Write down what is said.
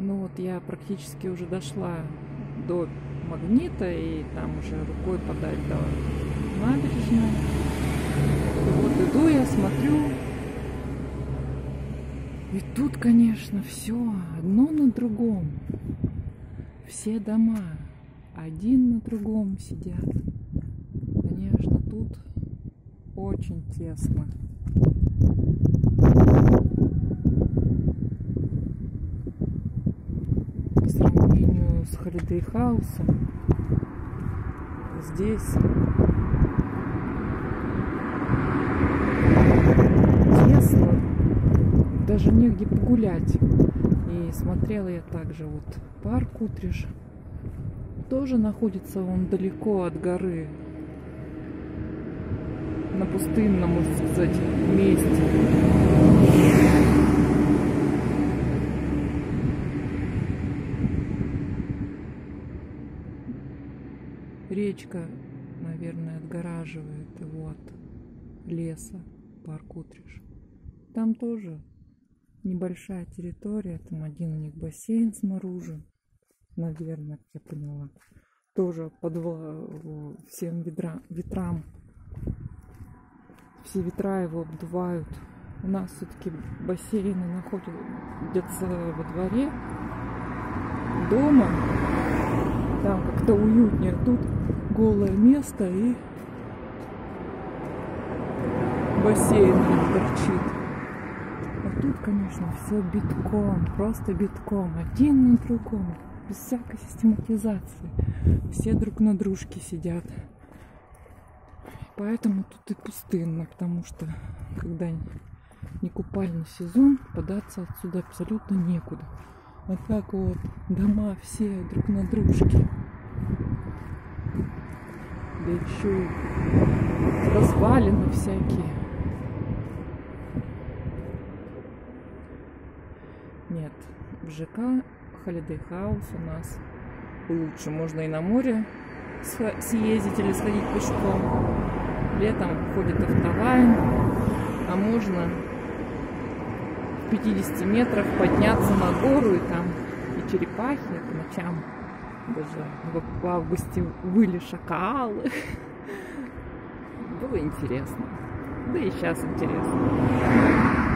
Ну вот я практически уже дошла до Магнита, и там уже рукой подать до набережной. Вот иду я, смотрю. И тут, конечно, все одно на другом. Все дома один на другом сидят. Конечно, тут очень тесно. По сравнению с ЖК Хаусом, здесь тесно, даже негде погулять. И смотрела я также вот парк Утриш. Тоже находится он далеко от горы. На пустынном, можно сказать, месте. Речка, наверное, отгораживает его от леса, парк Утриш. Там тоже небольшая территория, там один у них бассейн снаружи, наверное, как я поняла. Тоже под всем ветрам. Все ветра его обдувают. У нас все-таки бассейны находятся во дворе дома. Там как-то уютнее. Тут голое место и бассейн торчит. А тут, конечно, все битком. Просто битком. Один на другом. Без всякой систематизации. Все друг на дружке сидят. Поэтому тут и пустынно, потому что когда не купальный сезон, податься отсюда абсолютно некуда. А так вот дома все друг на дружке. Да еще и развалины всякие. Нет, в ЖК Хаус у нас лучше. Можно и на море съездить или сходить пешком. Летом ходит автолайн, а можно в 50 метров подняться на гору, и там и черепахи, и по ночам даже в августе выли шакалы. Было интересно. Да и сейчас интересно.